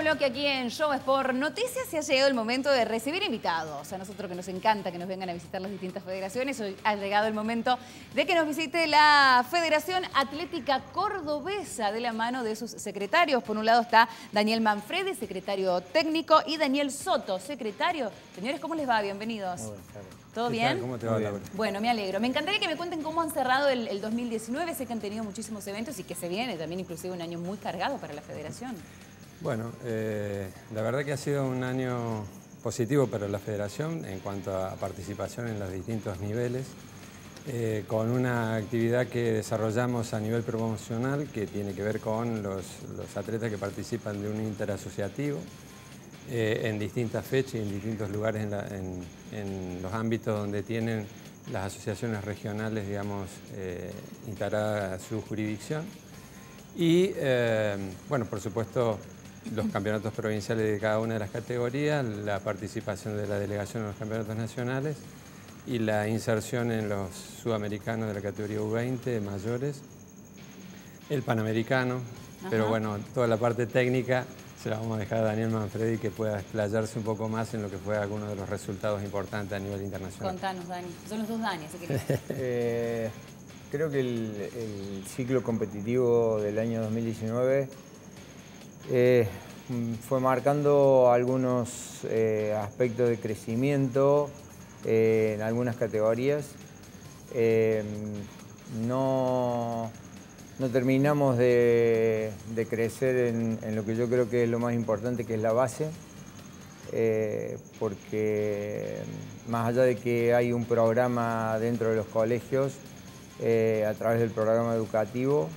bloque aquí en Showsport Noticias y ha llegado el momento de recibir invitados. A nosotros que nos encanta que nos vengan a visitar las distintas federaciones, hoy ha llegado el momento de que nos visite la Federación Atlética Cordobesa de la mano de sus secretarios. Por un lado está Daniel Manfredi, secretario técnico, y Daniel Soto, secretario. Señores, ¿cómo les va? Bienvenidos. Muy buenas tardes. ¿Todo bien? ¿Cómo te va, Laura? Bueno, me alegro. Me encantaría que me cuenten cómo han cerrado el 2019. Sé que han tenido muchísimos eventos y que se viene también inclusive un año muy cargado para la federación. Bueno, la verdad que ha sido un año positivo para la federación en cuanto a participación en los distintos niveles, con una actividad que desarrollamos a nivel promocional que tiene que ver con los atletas que participan de un interasociativo. En distintas fechas y en distintos lugares en los ámbitos donde tienen las asociaciones regionales, digamos, instalada su jurisdicción. Y, bueno, por supuesto, los campeonatos provinciales de cada una de las categorías, la participación de la delegación en los campeonatos nacionales y la inserción en los sudamericanos de la categoría U20 de mayores, el panamericano. Ajá. Pero bueno, toda la parte técnica se la vamos a dejar a Daniel Manfredi, que pueda explayarse un poco más en lo que fue alguno de los resultados importantes a nivel internacional. Contanos, Dani. Son los dos Dani, así que... creo que el ciclo competitivo del año 2019 fue marcando algunos aspectos de crecimiento en algunas categorías. No terminamos de crecer en lo que yo creo que es lo más importante, que es la base, porque más allá de que hay un programa dentro de los colegios, a través del programa educativo,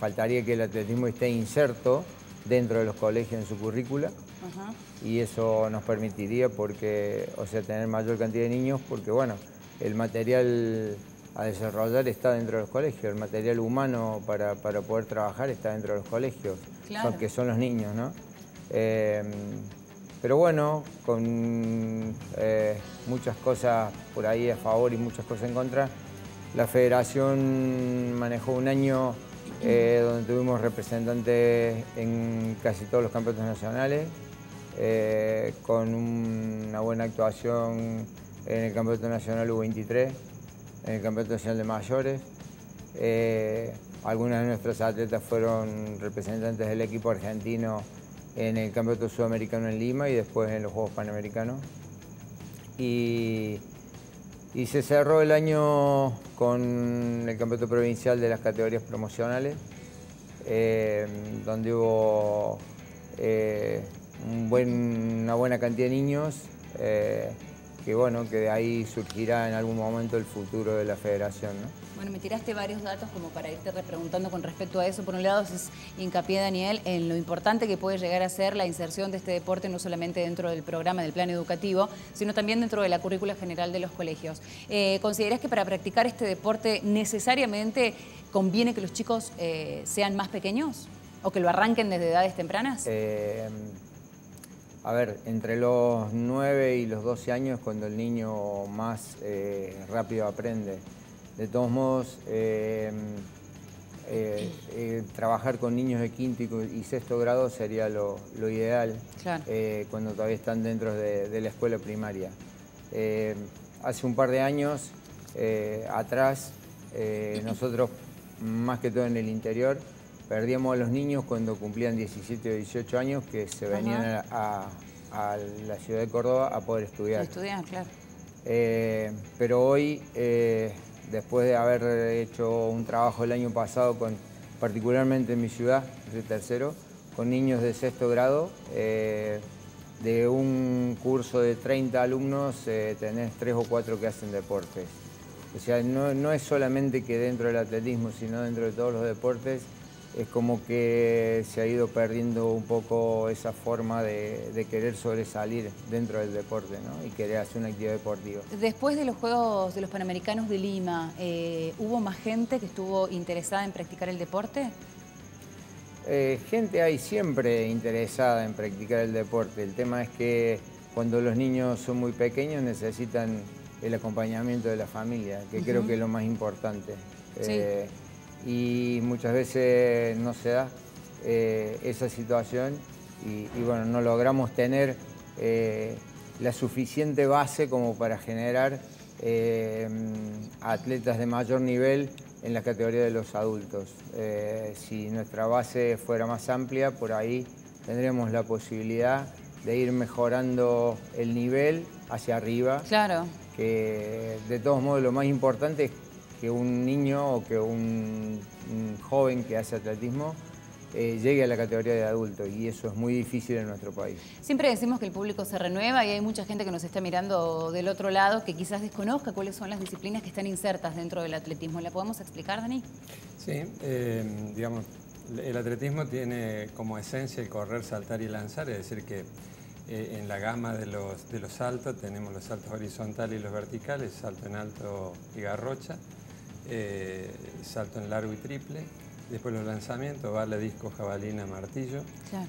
faltaría que el atletismo esté inserto dentro de los colegios en su currícula. Uh-huh. Y eso nos permitiría porque, o sea, tener mayor cantidad de niños, porque bueno, el material a desarrollar está dentro de los colegios, el material humano para poder trabajar está dentro de los colegios, claro, que son los niños, ¿no? Pero bueno, con muchas cosas por ahí a favor y muchas cosas en contra, la federación manejó un año donde tuvimos representantes en casi todos los campeonatos nacionales, con una buena actuación en el Campeonato Nacional U23, en el Campeonato Nacional de Mayores. Algunas de nuestras atletas fueron representantes del equipo argentino en el Campeonato Sudamericano en Lima y después en los Juegos Panamericanos. Y se cerró el año con el Campeonato Provincial de las categorías promocionales, donde hubo una buena cantidad de niños, que bueno, que de ahí surgirá en algún momento el futuro de la federación, ¿no? Bueno, me tiraste varios datos como para irte repreguntando con respecto a eso. Por un lado, es hincapié, Daniel, en lo importante que puede llegar a ser la inserción de este deporte, no solamente dentro del programa, del plan educativo, sino también dentro de la currícula general de los colegios. ¿Consideras que para practicar este deporte necesariamente conviene que los chicos sean más pequeños o que lo arranquen desde edades tempranas? A ver, entre los 9 y los 12 años es cuando el niño más rápido aprende. De todos modos, trabajar con niños de quinto y sexto grado sería lo ideal. Claro. Cuando todavía están dentro de la escuela primaria. Hace un par de años atrás, nosotros, más que todo en el interior, perdíamos a los niños cuando cumplían 17 o 18 años, que se venían a la ciudad de Córdoba a poder estudiar. Claro. Pero hoy, después de haber hecho un trabajo el año pasado, particularmente en mi ciudad, de tercero, con niños de sexto grado, de un curso de 30 alumnos tenés 3 o 4 que hacen deportes. O sea, no es solamente que dentro del atletismo, sino dentro de todos los deportes, es como que se ha ido perdiendo un poco esa forma de querer sobresalir dentro del deporte, ¿no? Y querer hacer una actividad deportiva. Después de los Juegos de los Panamericanos de Lima, ¿hubo más gente que estuvo interesada en practicar el deporte? Gente hay siempre interesada en practicar el deporte. El tema es que cuando los niños son muy pequeños necesitan el acompañamiento de la familia, que creo que es lo más importante. Sí. Y muchas veces no se da, esa situación y bueno, no logramos tener la suficiente base como para generar atletas de mayor nivel en la categoría de los adultos. Si nuestra base fuera más amplia, por ahí tendríamos la posibilidad de ir mejorando el nivel hacia arriba. Claro. Que de todos modos lo más importante es que un niño o que un joven que hace atletismo llegue a la categoría de adulto, y eso es muy difícil en nuestro país. Siempre decimos que el público se renueva y hay mucha gente que nos está mirando del otro lado que quizás desconozca cuáles son las disciplinas que están insertas dentro del atletismo. ¿La podemos explicar, Dani? Sí, digamos, el atletismo tiene como esencia el correr, saltar y lanzar, es decir que en la gama de los saltos tenemos los saltos horizontales y los verticales, salto en alto y garrocha, salto en largo y triple. Después los lanzamientos, bala, disco, jabalina, martillo. Claro.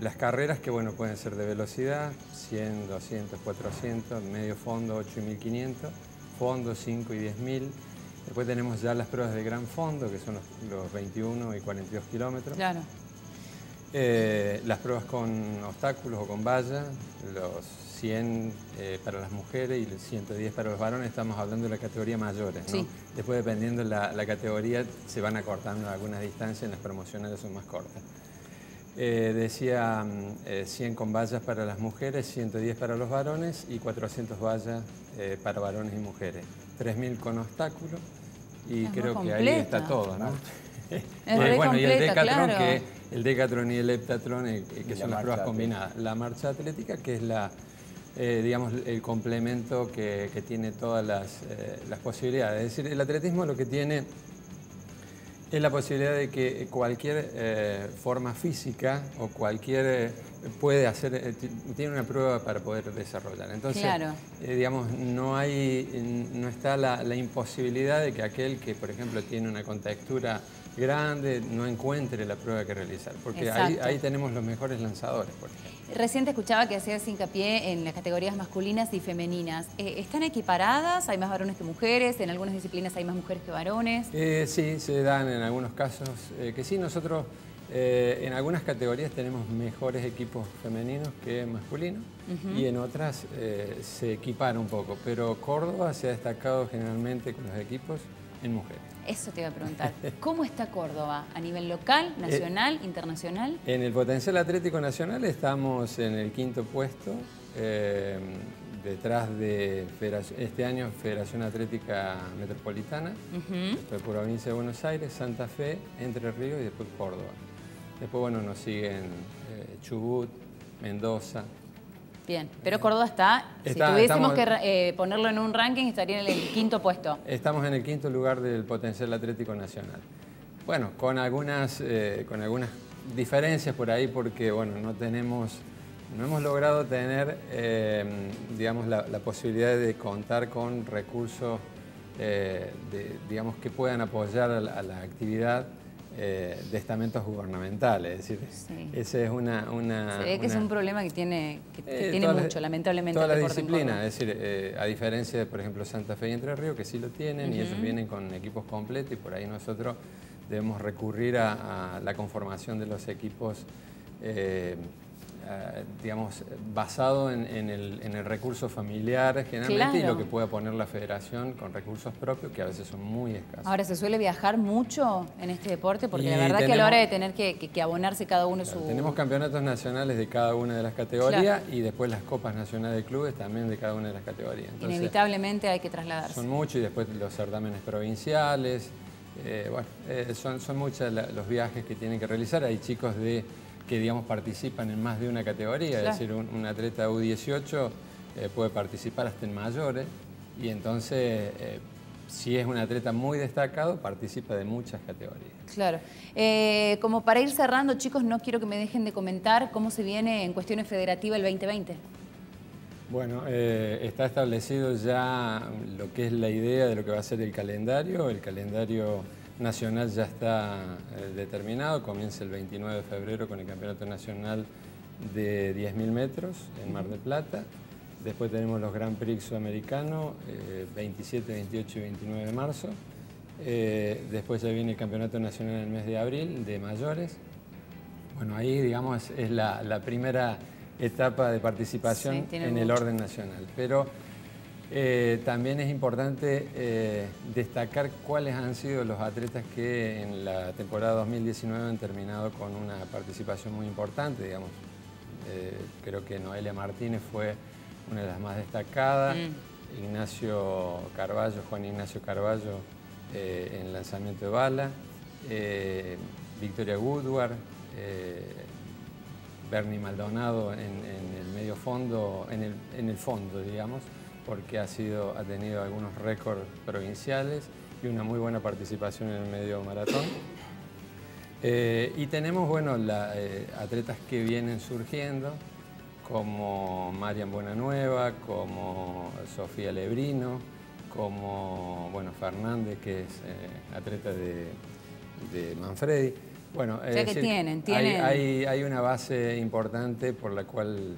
Las carreras que bueno, pueden ser de velocidad, 100, 200, 400, medio fondo, 8 y 1500, fondo, 5 y 10.000. Después tenemos ya las pruebas de gran fondo, que son los 21 y 42 kilómetros. Claro. Las pruebas con obstáculos o con valla, los 100 para las mujeres y los 110 para los varones, estamos hablando de la categoría mayores, ¿no? Sí. Después, dependiendo la categoría, se van acortando algunas distancias, en las promocionales son más cortas. Decía 100 con vallas para las mujeres, 110 para los varones y 400 vallas para varones y mujeres. 3.000 con obstáculos y es creo que ahí está todo, ¿no? Bueno, completa, y el decatlón, claro. El decatlón y el heptatlón, que son las pruebas combinadas. La marcha atlética, que es digamos, el complemento que tiene todas las posibilidades. Es decir, el atletismo lo que tiene es la posibilidad de que cualquier forma física o cualquier puede hacer, tiene una prueba para poder desarrollar. Entonces, claro. Digamos, no está la imposibilidad de que aquel que, por ejemplo, tiene una contextura grande, no encuentre la prueba que realizar, porque ahí tenemos los mejores lanzadores, por ejemplo. Recién te escuchaba que hacías hincapié en las categorías masculinas y femeninas. ¿Están equiparadas? ¿Hay más varones que mujeres? ¿En algunas disciplinas hay más mujeres que varones? Sí, se dan en algunos casos que sí. Nosotros en algunas categorías tenemos mejores equipos femeninos que masculinos, y en otras se equiparan un poco, pero Córdoba se ha destacado generalmente con los equipos en mujeres. Eso te iba a preguntar. ¿Cómo está Córdoba a nivel local, nacional, internacional? En el potencial atlético nacional estamos en el 5.º puesto, detrás de este año Federación Atlética Metropolitana, después Provincia de Buenos Aires, Santa Fe, Entre Ríos y después Córdoba. Después bueno, nos siguen Chubut, Mendoza. Bien, pero Córdoba si tuviésemos que ponerlo en un ranking, estaría en el 5.º puesto. Estamos en el 5.º lugar del potencial atlético nacional. Bueno, con algunas diferencias por ahí, porque bueno, no hemos logrado tener, digamos, la posibilidad de contar con recursos, digamos, que puedan apoyar a la actividad. De estamentos gubernamentales, es decir, sí. Ese es Se ve que es un problema que tiene mucho, lamentablemente. Toda la disciplina, es decir, a diferencia de, por ejemplo, Santa Fe y Entre Ríos, que sí lo tienen, y ellos vienen con equipos completos, y por ahí nosotros debemos recurrir a la conformación de los equipos, digamos, basado en el recurso familiar generalmente, claro. Y lo que pueda poner la federación con recursos propios, que a veces son muy escasos. Ahora, ¿se suele viajar mucho en este deporte? Porque la verdad que a la hora de tener que abonarse cada uno, claro, tenemos campeonatos nacionales de cada una de las categorías, claro. Y después las copas nacionales de clubes también de cada una de las categorías. Entonces, inevitablemente hay que trasladarse. Son muchos, y después los certámenes provinciales. Son muchos los viajes que tienen que realizar. Hay chicos que digamos participan en más de una categoría, claro. Es decir, un atleta U18 puede participar hasta en mayores, y entonces si es un atleta muy destacado participa de muchas categorías. Claro. Como para ir cerrando, chicos, no quiero que me dejen de comentar cómo se viene en cuestiones federativas el 2020. Bueno, está establecido ya lo que es la idea de lo que va a ser el calendario. El calendario nacional ya está determinado, comienza el 29 de febrero con el campeonato nacional de 10.000 metros en Mar del Plata. Después tenemos los Grand Prix sudamericanos, 27, 28 y 29 de marzo. Después ya viene el Campeonato Nacional en el mes de abril de mayores. Bueno, ahí digamos es la primera etapa de participación en el orden nacional. Pero también es importante destacar cuáles han sido los atletas que en la temporada 2019 han terminado con una participación muy importante, digamos. Creo que Noelia Martínez fue una de las más destacadas. Ignacio Carballo, Juan Ignacio Carballo en lanzamiento de bala, Victoria Goodward, Bernie Maldonado en el medio fondo, en el fondo, digamos, porque ha tenido algunos récords provinciales y una muy buena participación en el medio maratón. Y tenemos, bueno, atletas que vienen surgiendo, como Marian Buenanueva, como Sofía Lebrino, como, bueno, Fernández, que es atleta de Manfredi. Bueno, es decir, hay una base importante por la cual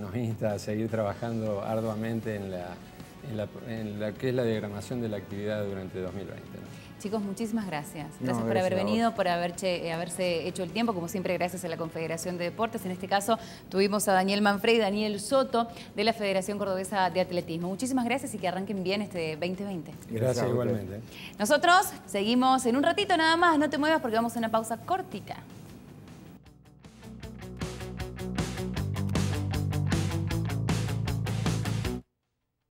nos insta a seguir trabajando arduamente en la que es la diagramación de la actividad durante 2020. ¿No? Chicos, muchísimas gracias. Gracias por haber venido, por haberse hecho el tiempo. Como siempre, gracias a la Confederación de Deportes. En este caso, tuvimos a Daniel Manfredi y Daniel Soto de la Federación Cordobesa de Atletismo. Muchísimas gracias y que arranquen bien este 2020. Gracias igualmente. Nosotros seguimos en un ratito nada más. No te muevas porque vamos a una pausa cortita.